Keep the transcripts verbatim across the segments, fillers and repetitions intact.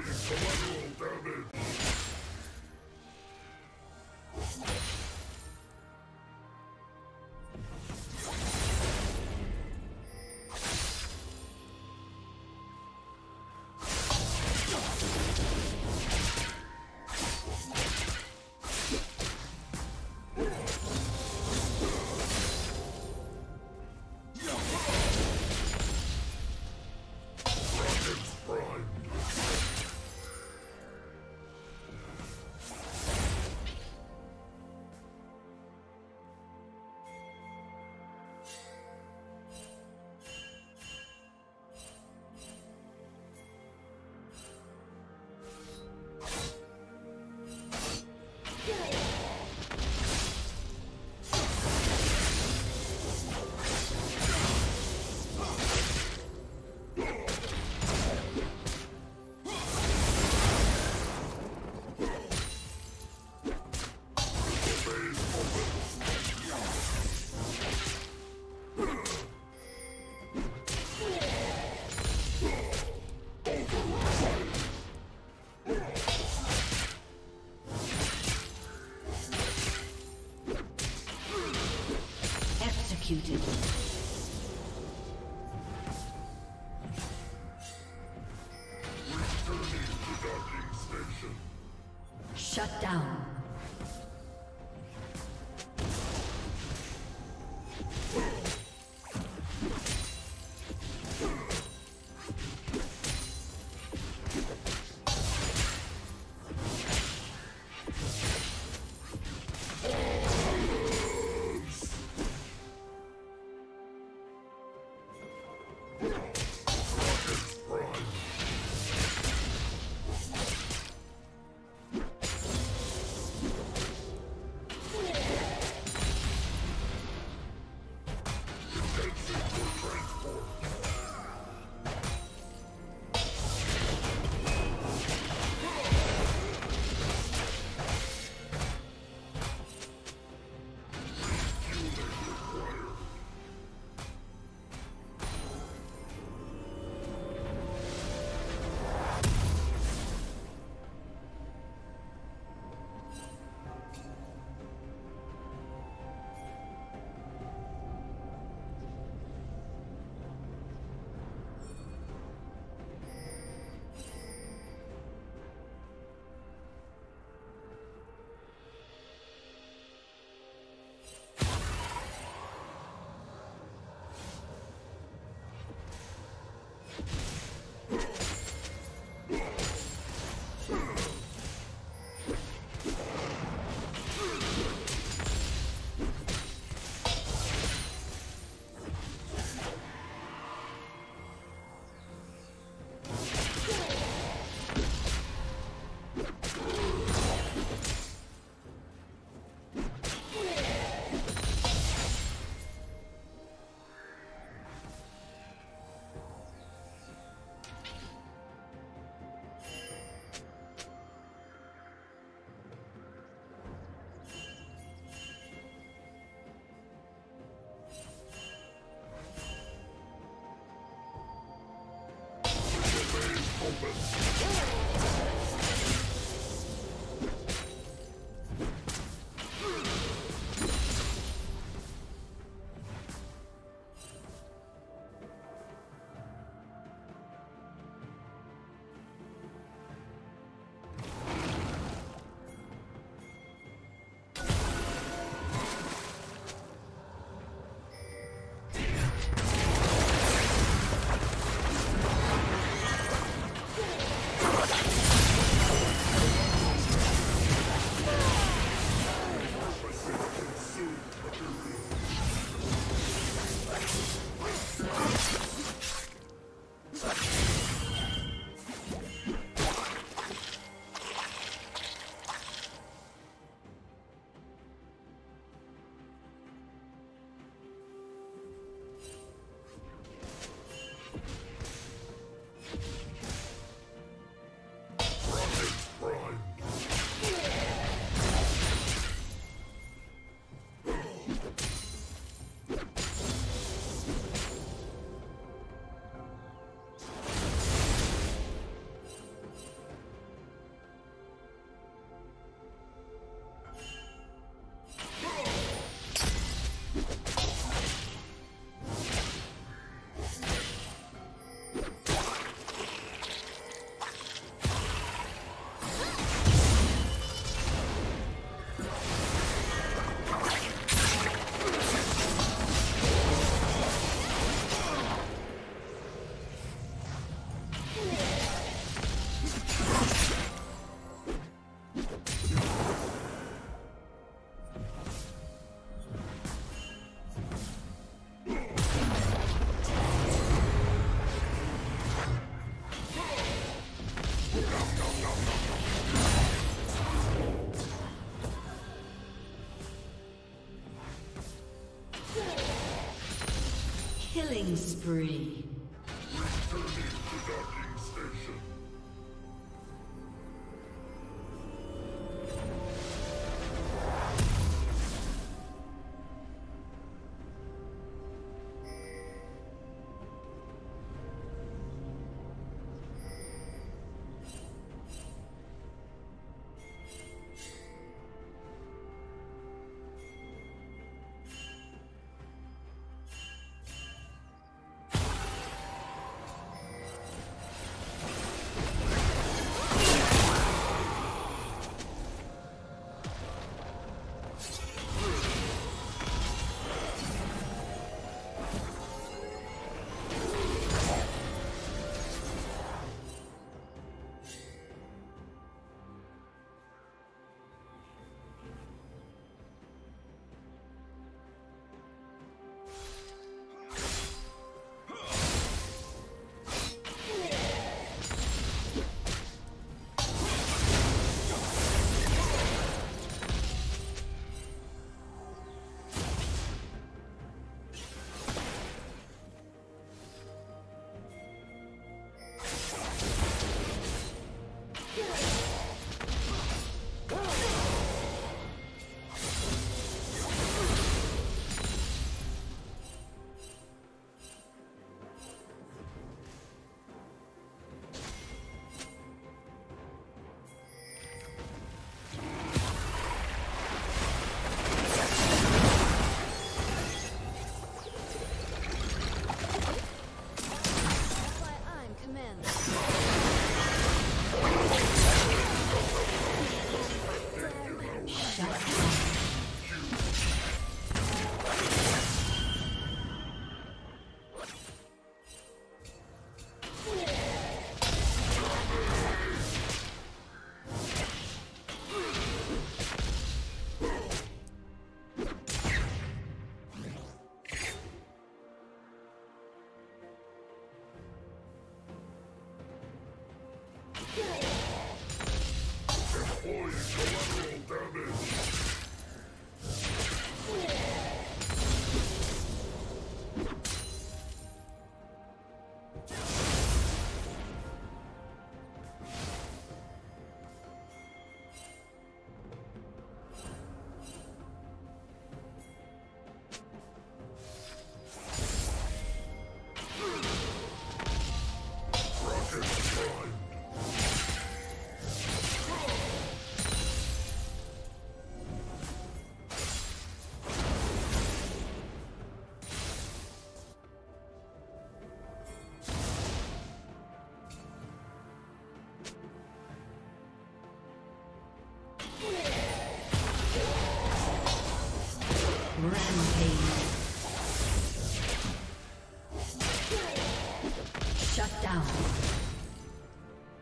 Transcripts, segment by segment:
Executed. Returning to docking station. Shut down. Come on. Killing spree. Returning to docking station.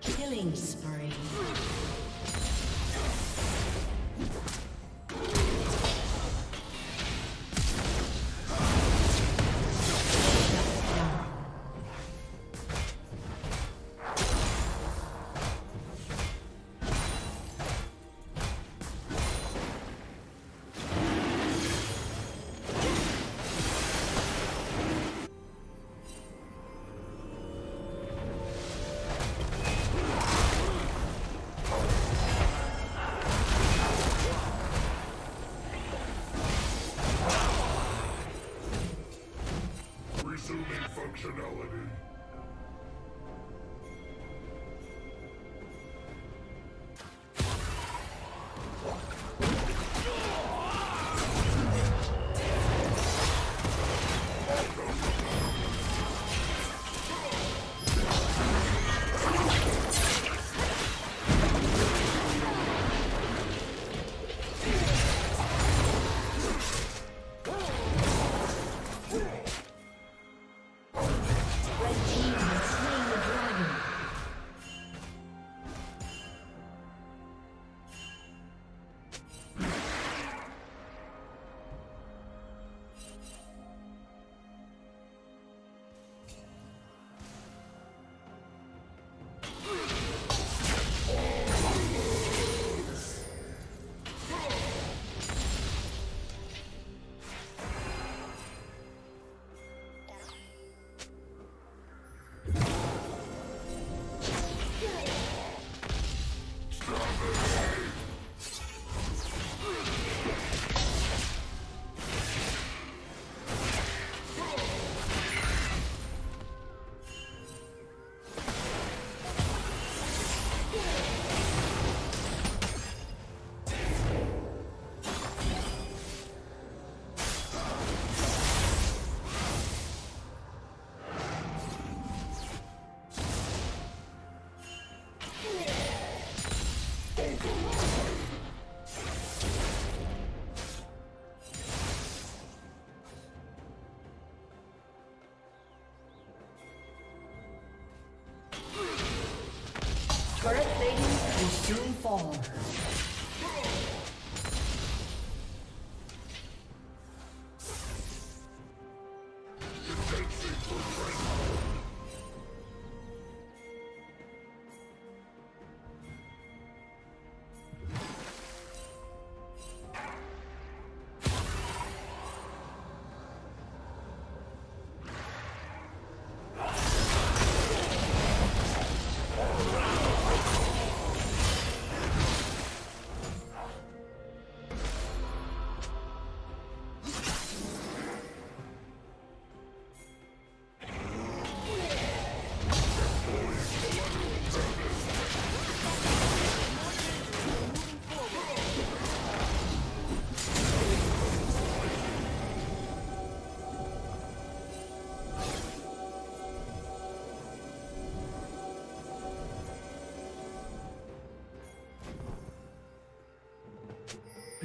Killing spree. Turret plating will soon fall.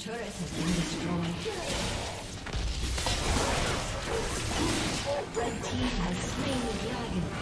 Turret has been destroyed. Red team has slain the dragon.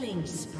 Killing spree.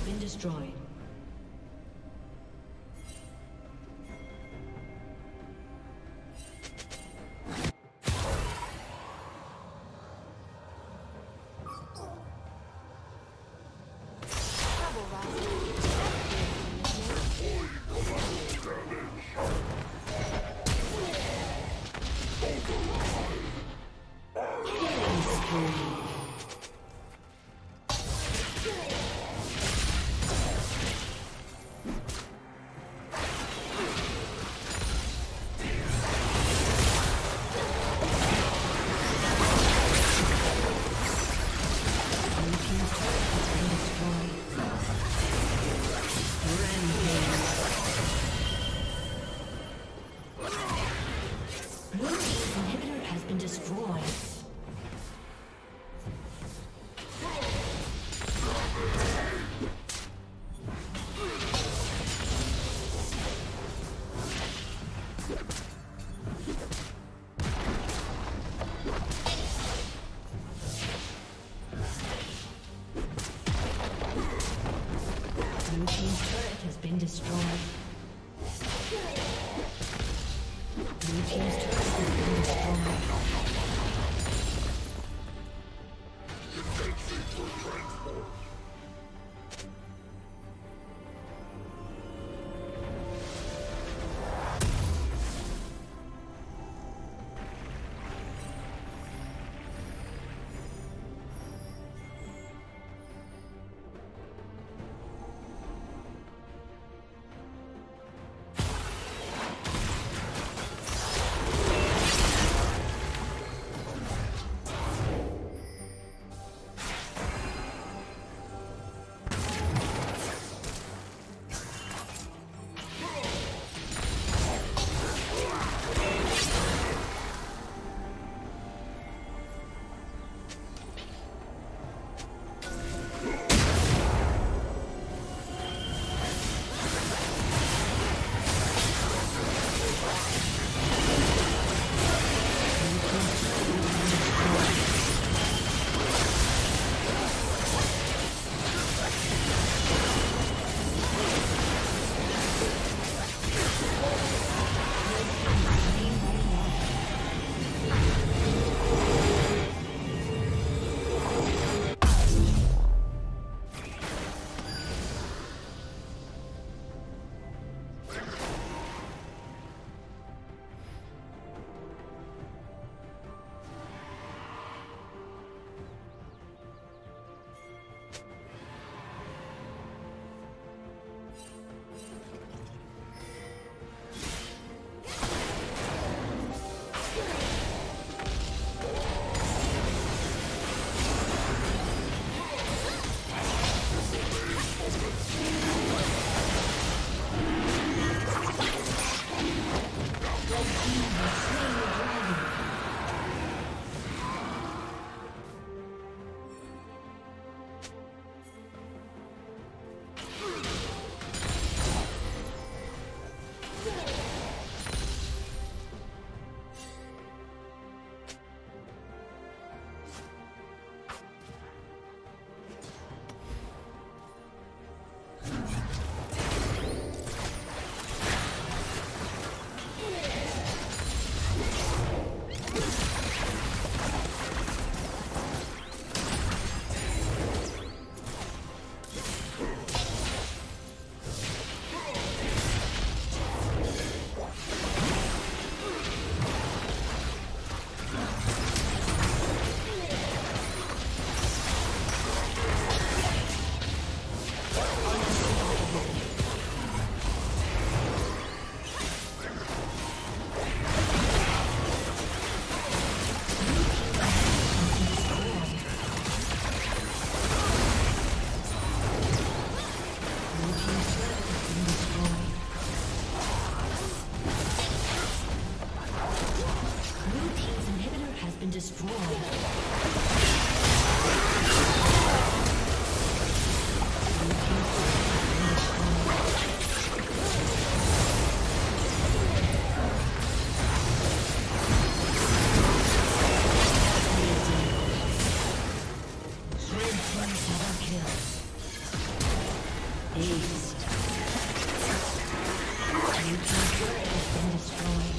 Destroyed. Waste. Your team has been destroyed.